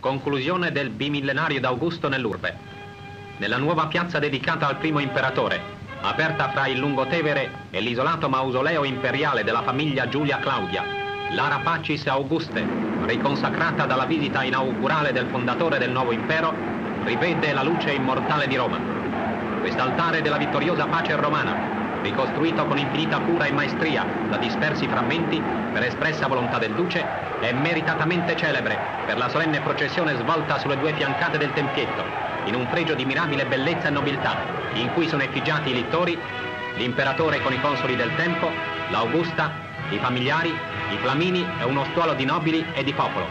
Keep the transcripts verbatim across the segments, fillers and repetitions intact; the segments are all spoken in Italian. Conclusione del bimillenario d'Augusto nell'Urbe. Nella nuova piazza dedicata al primo imperatore, aperta fra il Lungotevere e l'isolato mausoleo imperiale della famiglia Giulia Claudia, l'Ara Pacis Augustae, riconsacrata dalla visita inaugurale del fondatore del nuovo impero, rivede la luce immortale di Roma. Quest'altare della vittoriosa pace romana, ricostruito con infinita cura e maestria da dispersi frammenti per espressa volontà del Duce, è meritatamente celebre per la solenne processione svolta sulle due fiancate del tempietto, in un pregio di mirabile bellezza e nobiltà, in cui sono effigiati i littori, l'imperatore con i consoli del tempo, l'Augusta, i familiari, i flamini e uno stuolo di nobili e di popolo.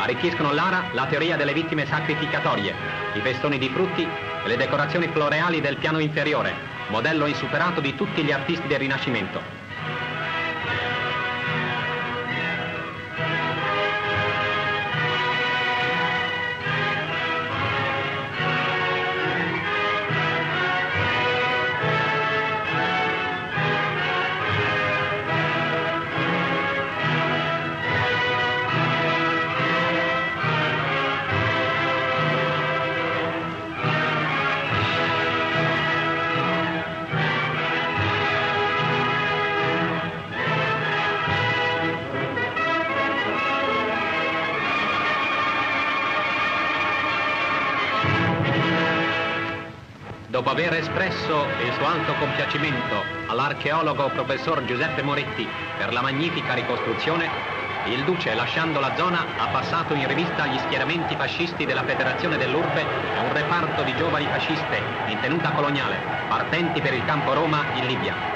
Arricchiscono l'ara la teoria delle vittime sacrificatorie, i festoni di frutti e le decorazioni floreali del piano inferiore, modello insuperato di tutti gli artisti del Rinascimento. Dopo aver espresso il suo alto compiacimento all'archeologo professor Giuseppe Moretti per la magnifica ricostruzione, il Duce, lasciando la zona, ha passato in rivista gli schieramenti fascisti della Federazione dell'Urbe e un reparto di giovani fasciste in tenuta coloniale, partenti per il campo Roma in Libia.